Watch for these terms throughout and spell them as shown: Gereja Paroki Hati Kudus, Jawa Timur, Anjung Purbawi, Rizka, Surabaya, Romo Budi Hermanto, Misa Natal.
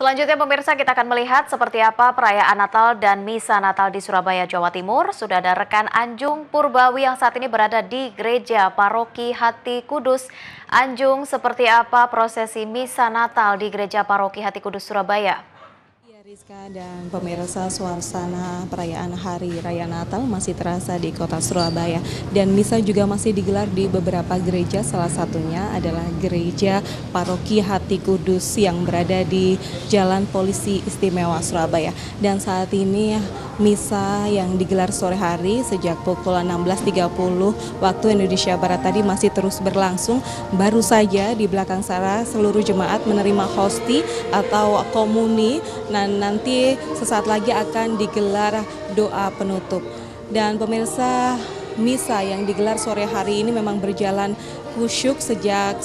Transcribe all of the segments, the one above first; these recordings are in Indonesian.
Selanjutnya pemirsa, kita akan melihat seperti apa perayaan Natal dan Misa Natal di Surabaya, Jawa Timur. Sudah ada rekan Anjung Purbawi yang saat ini berada di Gereja Paroki Hati Kudus. Anjung, seperti apa prosesi Misa Natal di Gereja Paroki Hati Kudus, Surabaya? Rizka dan pemirsa, suasana perayaan Hari Raya Natal masih terasa di kota Surabaya, dan misa juga masih digelar di beberapa gereja, salah satunya adalah Gereja Paroki Hati Kudus yang berada di Jalan Polisi Istimewa Surabaya. Dan saat ini misa yang digelar sore hari sejak pukul 16.30 waktu Indonesia Barat tadi masih terus berlangsung. Baru saja di belakang sana seluruh jemaat menerima hosti atau komuni. Nanti sesaat lagi akan digelar doa penutup. Dan pemirsa, misa yang digelar sore hari ini memang berjalan khusyuk sejak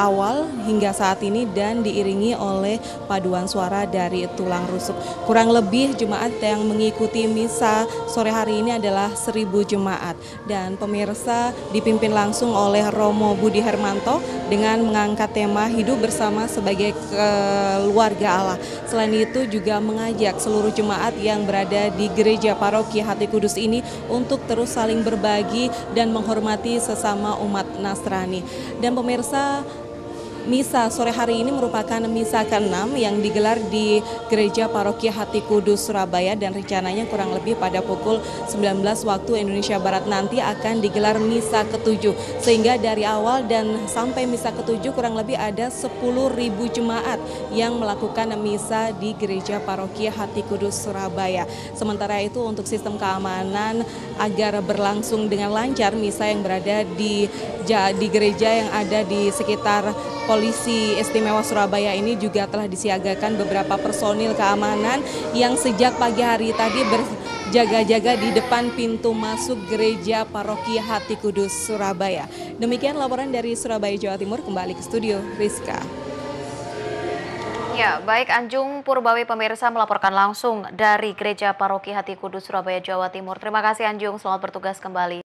awal hingga saat ini dan diiringi oleh paduan suara dari Tulang Rusuk. Kurang lebih jemaat yang mengikuti misa sore hari ini adalah 1.000 jemaat. Dan pemirsa, dipimpin langsung oleh Romo Budi Hermanto dengan mengangkat tema hidup bersama sebagai keluarga Allah. Selain itu juga mengajak seluruh jemaat yang berada di Gereja Paroki Hati Kudus ini untuk terus saling berbagi dan menghormati sesama umat Nasrani. Dan pemirsa, misa sore hari ini merupakan misa ke-6 yang digelar di Gereja Paroki Hati Kudus Surabaya, dan rencananya kurang lebih pada pukul 19 waktu Indonesia Barat nanti akan digelar misa ke-7. Sehingga dari awal dan sampai misa ke-7 kurang lebih ada 10.000 jemaat yang melakukan misa di Gereja Paroki Hati Kudus Surabaya. Sementara itu untuk sistem keamanan agar berlangsung dengan lancar misa yang berada di gereja yang ada di sekitar Polisi Istimewa Surabaya ini juga telah disiagakan beberapa personil keamanan yang sejak pagi hari tadi berjaga-jaga di depan pintu masuk Gereja Paroki Hati Kudus Surabaya. Demikian laporan dari Surabaya, Jawa Timur. Kembali ke studio, Rizka. Ya, baik Anjung Purbawi, pemirsa melaporkan langsung dari Gereja Paroki Hati Kudus Surabaya, Jawa Timur. Terima kasih Anjung, selamat bertugas kembali.